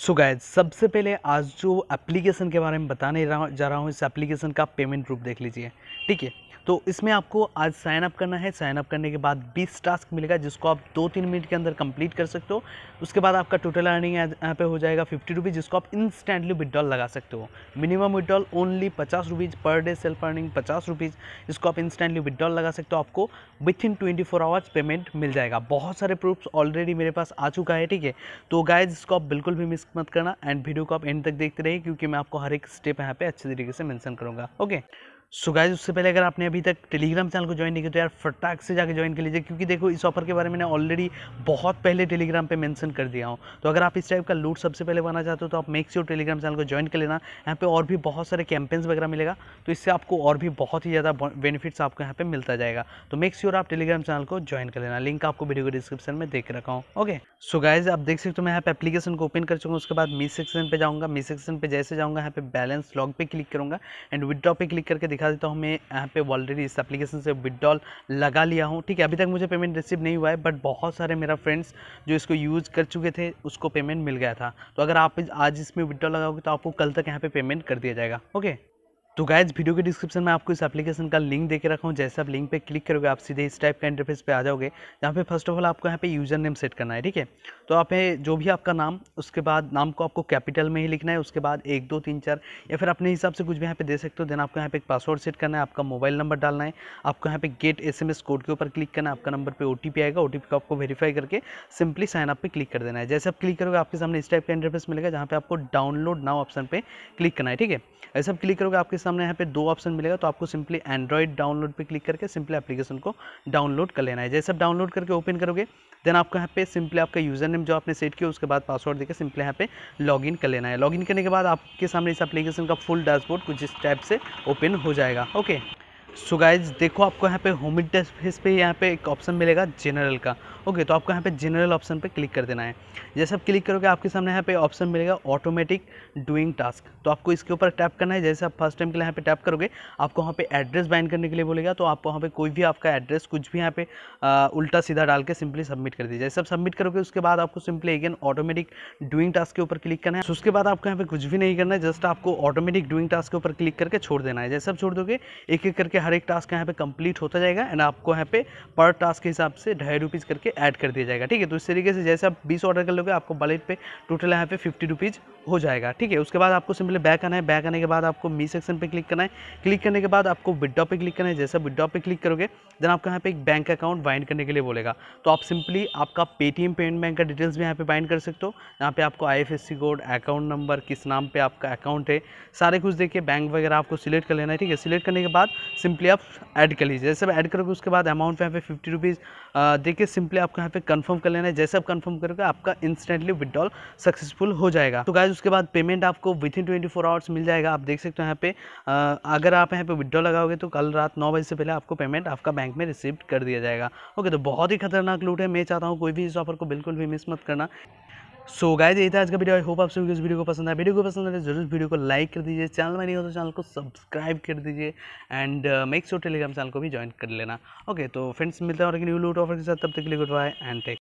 So guys सबसे पहले आज जो एप्लीकेशन के बारे में बताने जा रहा हूँ, इस एप्लीकेशन का पेमेंट रूप देख लीजिए। ठीक है, तो इसमें आपको आज साइन अप करना है। साइन अप करने के बाद 20 टास्क मिलेगा जिसको आप 2-3 मिनट के अंदर कंप्लीट कर सकते हो। उसके बाद आपका टोटल अर्निंग यहाँ पे हो जाएगा 50 रुपीज़, जिसको आप इंस्टेंटली विड्रॉल लगा सकते हो। Minimum withdrawal only 50 rupees per day, self earning 50 rupees, इसको आप इंस्टेंटली विड्रॉल लगा सकते हो। आपको विथ इन 24 आवर्स पेमेंट मिल जाएगा। बहुत सारे प्रूफ्स ऑलरेडी मेरे पास आ चुका है। ठीक है, तो गाइज इसको आप बिल्कुल भी मिस मत करना एंड वीडियो को आप एंड तक देखते रहिए, क्योंकि मैं आपको हर एक स्टेप यहाँ पे अच्छे तरीके से मेंशन करूँगा। ओके सो गाइज उससे पहले अगर आपने अभी तक टेलीग्राम चैनल को ज्वाइन नहीं किया तो यार फटाक से जाके ज्वाइन कर लीजिए, क्योंकि देखो इस ऑफर के बारे में मैंने ऑलरेडी बहुत पहले टेलीग्राम पे मेंशन कर दिया हूँ। तो अगर आप इस टाइप का लूट सबसे पहले पाना चाहते हो तो आप मेक श्योर टेलीग्राम चैनल को ज्वाइन कर लेना। यहाँ पे और भी बहुत सारे कैंपेन्स वगैरह मिलेगा, तो इससे आपको और भी बहुत ही ज़्यादा बेनिफिट्स आपको यहाँ पर मिलता जाएगा। तो मेक श्योर आप टेलीग्राम चैनल को ज्वाइन कर लेना, लिंक आपको वीडियो के डिस्क्रिप्शन में देख रखा हूँ। ओके सो गाइज आप देख सकते हो मैं यहाँ पे एप्लीकेशन को ओपन कर चुका हूँ। उसके बाद मी सेक्शन पर जाऊँगा। मी सेक्शन पर जैसे जाऊँगा यहाँ पे बैलेंस लॉग पे क्लिक करूँगा एंड विदड्रॉ पे क्लिक करके दिखा देता हूँ। मैं यहाँ पे ऑलरेडी इस एप्लीकेशन से विड्रॉल लगा लिया हूँ। ठीक है, अभी तक मुझे पेमेंट रिसीव नहीं हुआ है, बट बहुत सारे मेरा फ्रेंड्स जो इसको यूज़ कर चुके थे उसको पेमेंट मिल गया था। तो अगर आप आज इसमें विड्रॉल लगाओगे तो आपको कल तक यहाँ पे पेमेंट कर दिया जाएगा। ओके तो गाइज वीडियो के डिस्क्रिप्शन में आपको इस एप्लीकेशन का लिंक देके रखा हूँ। जैसे आप लिंक पे क्लिक करोगे आप सीधे इस टाइप का इंटरफेस पे आ जाओगे, जहाँ पे फर्स्ट ऑफ ऑल आपको यहाँ पे यूज़र नेम सेट करना है। ठीक है, तो आप जो भी आपका नाम, उसके बाद नाम को आपको कैपिटल में ही लिखना है। उसके बाद 1 2 3 4 या फिर अपने हिसाब से कुछ भी यहाँ पे दे सकते हो। देन आपको यहाँ पे एक पासवर्ड सेट करना है, आपका मोबाइल नंबर डालना है, आपको यहाँ पे गेट SMS कोड के ऊपर क्लिक करना है, आपका नंबर पर OTP आएगा। OTP को आपको वेरीफाई करके सिंपली साइन अप पे क्लिक कर देना है। जैसे आप क्लिक करोगे आपके सामने इस टाइप का इंटरफेस मिलेगा, जहाँ पे आपको डाउनलोड नाउ ऑप्शन पर क्लिक करना है। ठीक है, ऐसे आप क्लिक करोगे आपके सामने यहाँ पे 2 ऑप्शन मिलेगा, तो आपको सिंपली एंड्रॉइड डाउनलोड पे क्लिक करके सिंपली एप्लीकेशन को डाउनलोड कर लेना है। जैसे आप डाउनलोड करके ओपन करोगे देन आपको यहाँ पे सिंपली आपका यूज़र नेम जो आपने सेट किया उसके बाद पासवर्ड देकर सिंपली यहाँ पे लॉगिन कर लेना है। लॉगिन करने के बाद आपके सामने इस एप्लीकेशन का फुल डैशबोर्ड कुछ इस टाइप से ओपन हो जाएगा। ओके सो गाइज देखो आपको यहाँ पे होम इंटरफेस पे यहाँ पे एक ऑप्शन मिलेगा जनरल का। ओके तो आपको यहाँ पे जनरल ऑप्शन पे क्लिक कर देना है। जैसे आप क्लिक करोगे आपके सामने यहाँ पे ऑप्शन मिलेगा ऑटोमेटिक डूइंग टास्क, तो आपको इसके ऊपर टैप करना है। जैसे आप फर्स्ट टाइम के लिए यहाँ पे टैप करोगे आपको वहाँ पे एड्रेस बाइंड करने के लिए बोलेगा, तो आपको वहाँ पे कोई भी आपका एड्रेस कुछ भी यहाँ पे उल्टा सीधा डाल के सिंपली सबमिट कर दीजिए। जैसे आप सबमिट करोगे उसके बाद आपको simply again automatic doing task के ऊपर क्लिक करना है। उसके बाद आपको यहाँ पे कुछ भी नहीं करना है, जस्ट आपको ऑटोमेटिक डूइंग टास्क के ऊपर क्लिक करके छोड़ देना है। जैसे आप छोड़ दोगे एक एक करके हर एक टास्क यहाँ पे कंप्लीट होता जाएगा एंड आपको यहाँ पे पर टास्क के हिसाब से 2.5 रुपीज़ करके ऐड कर दिया जाएगा। ठीक है, तो इस तरीके से जैसे आप 20 ऑर्डर कर लोगे आपको बलेट पे टोटल यहाँ पे 50 रुपीज़ हो जाएगा। ठीक है, उसके बाद आपको सिंपली बैक आना है। बैक आने के बाद आपको मी सेक्शन पे क्लिक करना है। क्लिक करने के बाद आपको विड्रॉ पे क्लिक करना है। जैसे विड्रॉ पे क्लिक करोगे देन आपको यहाँ पे एक बैंक अकाउंट बाइंड करने के लिए बोलेगा, तो आप सिंपली आपका पेटीएम पेमेंट बैंक का डिटेल्स भी यहाँ पे बाइंड कर सकते हो। यहाँ पे आपको IFSC कोड, अकाउंट नंबर, किस नाम पे आपका अकाउंट है, सारे कुछ देखिए बैंक वगैरह आपको सिलेक्ट कर लेना है। ठीक है, सिलेक्ट करने के बाद सिंपली आप ऐड कर लीजिए। जैसे आप ऐड करोगे उसके बाद अमाउंट यहाँ पे 50 रुपीज़ देखिए सिंपली आपको यहाँ पे कंफर्म कर लेना है। जैसे आप कंफर्म करोगे आपका इंस्टेंटली विड्रॉल सक्सेसफुल हो जाएगा। तो गाइस उसके बाद पेमेंट आपको विद इन 24 आवर्स मिल जाएगा। आप देख सकते हो यहाँ पे अगर आप यहाँ पे विड्रॉल लगाओगे तो कल रात 9 बजे से पहले आपको पेमेंट आपका बैंक में रिसीव कर दिया जाएगा। ओके तो बहुत ही खतरनाक लूट है। मैं चाहता हूँ कोई भी इस ऑफर को बिल्कुल भी मिस मत करना। सो गाइस ये था आज का वीडियो। आई होप आप सभी को इस वीडियो को पसंद आया। वीडियो को पसंद आए जरूर वीडियो को लाइक कर दीजिए, चैनल में नहीं हो तो चैनल को सब्सक्राइब कर दीजिए and make sure Telegram channel को भी ज्वाइन कर लेना। ओके तो फ्रेंड्स मिलते हैं और एक न्यू लूट ऑफर के साथ, तब तक के लिए गुड बाय एंड टेक।